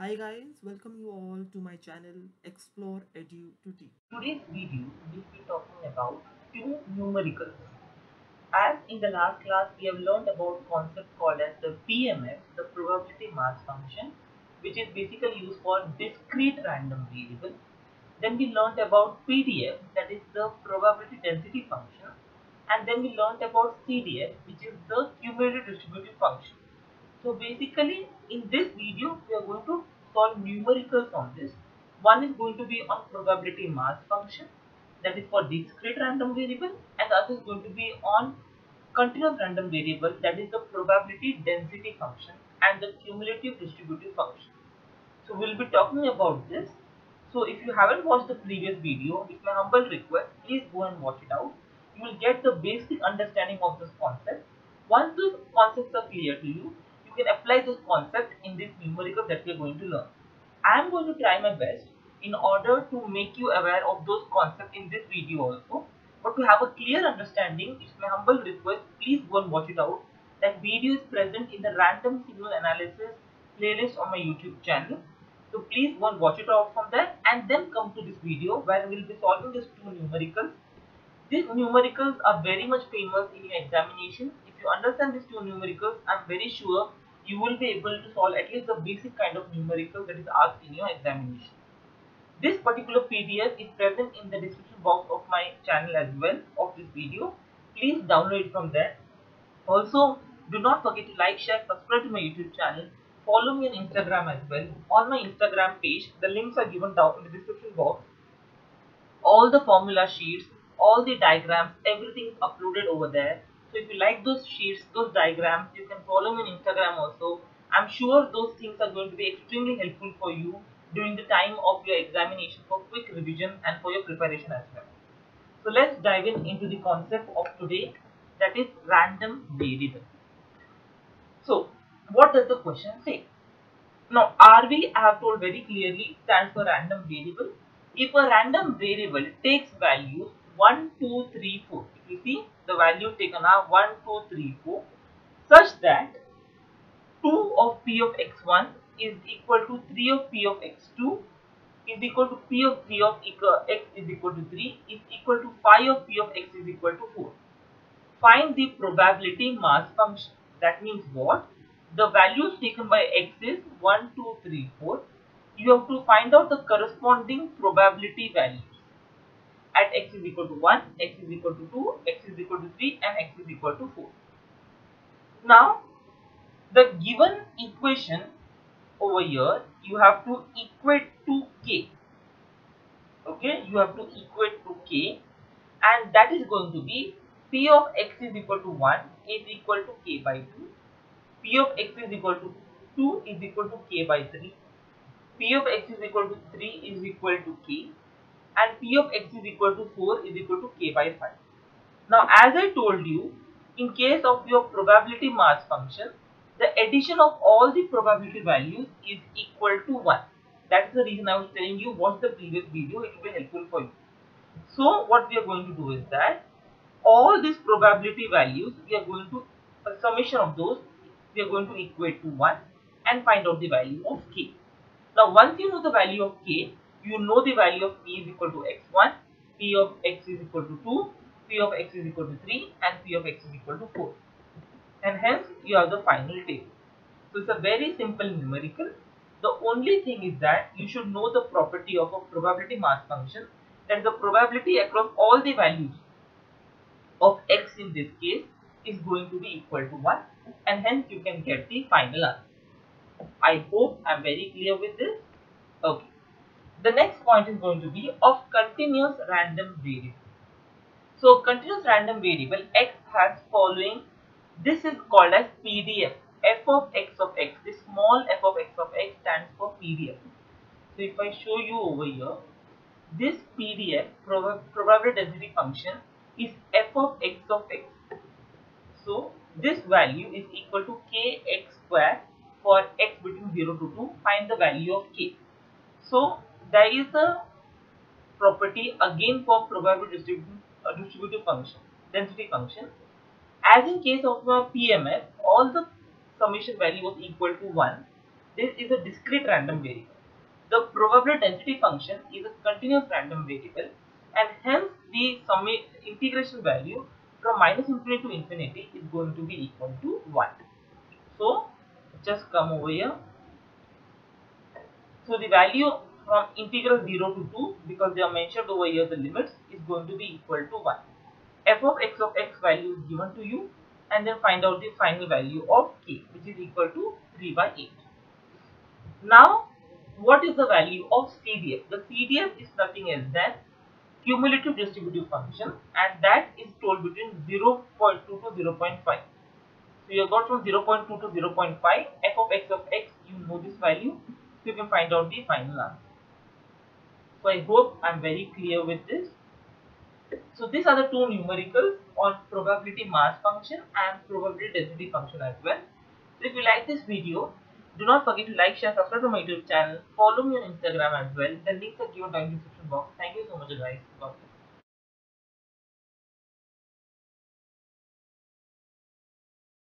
Hi guys, welcome you all to my channel Explore Edu2Teach. Today's video will be talking about few numericals. As in the last class we have learned about concept called as the PMF, the probability mass function, which is basically used for discrete random variables. Then we learned about PDF, that is the probability density function, and then we learned about CDF, which is the cumulative distributive function. So basically in this video we are going to solve numericals on this. One is going to be on probability mass function, that is for discrete random variable, and the other is going to be on continuous random variable, that is the probability density function and the cumulative distributive function. So we will be talking about this. So if you haven't watched the previous video, it's my humble request, please go and watch it out. You will get the basic understanding of this concept. Once those concepts are clear to you, you can apply those concepts in this numerical that we are going to learn. I am going to try my best in order to make you aware of those concepts in this video also. But to have a clear understanding, it's my humble request, please go and watch it out. That video is present in the random signal analysis playlist on my YouTube channel. So please go and watch it out from there and then come to this video where we will be solving these two numericals. These numericals are very much famous in your examination. If you understand these two numericals, I am very sure you will be able to solve at least the basic kind of numerical that is asked in your examination. This particular PDF is present in the description box of my channel as well of this video. Please download it from there. Also, do not forget to like, share, subscribe to my YouTube channel. Follow me on Instagram as well. On my Instagram page, the links are given down in the description box. All the formula sheets, all the diagrams, everything is uploaded over there. So if you like those sheets, those diagrams, you can follow me on Instagram also. I'm sure those things are going to be extremely helpful for you during the time of your examination for quick revision and for your preparation as well. So let's dive in into the concept of today, that is random variable. So what does the question say? Now RV, I have told very clearly, stands for random variable. If a random variable takes values 1, 2, 3, 4, if you see the value taken are 1, 2, 3, 4, such that 2 of P of x1 is equal to 3 of P of x2 is equal to P of 3 of x is equal to 3 is equal to 5 of P of x is equal to 4. Find the probability mass function. That means what? The values taken by x is 1, 2, 3, 4. You have to find out the corresponding probability values at x is equal to 1, x is equal to 2, x is equal to 3 and x is equal to 4. Now, the given equation over here, you have to equate to k. Okay, you have to equate to k, and that is going to be p of x is equal to 1 is equal to k by 2. P of x is equal to 2 is equal to k by 3. P of x is equal to 3 is equal to k. And P of x is equal to 4 is equal to k by 5. Now as I told you, in case of your probability mass function, the addition of all the probability values is equal to 1. That is the reason I was telling you watch the previous video, it will be helpful for you. So what we are going to do is that all these probability values, we are going to, a summation of those, we are going to equate to 1 and find out the value of k. Now once you know the value of k, you know the value of p is equal to x1, p of x is equal to 2, p of x is equal to 3 and p of x is equal to 4. And hence you have the final table. So it's a very simple numerical. The only thing is that you should know the property of a probability mass function, that the probability across all the values of x in this case is going to be equal to 1, and hence you can get the final answer. I hope I am very clear with this. Okay. The next point is going to be of continuous random variable. So continuous random variable x has following, this is called as PDF, f of x, this small f of x stands for PDF. So if I show you over here, this PDF probability density function is f of x of x. So this value is equal to kx square for x between 0 to 2, find the value of k. So there is a property again for probability distributive function, density function. As in case of PMF, all the summation value was equal to 1. This is a discrete random variable. The probability density function is a continuous random variable, and hence the integration value from -∞ to infinity is going to be equal to 1. So just come over here. So the value from integral 0 to 2, because they are mentioned over here, the limits, is going to be equal to 1. F of x value is given to you, and then find out the final value of k, which is equal to 3/8. Now, what is the value of CDF? The CDF is nothing else than cumulative distributive function, and that is told between 0.2 to 0.5. So you have got from 0.2 to 0.5, f of x, you know this value, so you can find out the final answer. So I hope I am very clear with this. So these are the two numericals on probability mass function and probability density function as well. So if you like this video, do not forget to like, share, subscribe to my YouTube channel, follow me on Instagram as well. The links are given down in the description box. Thank you so much guys. Bye.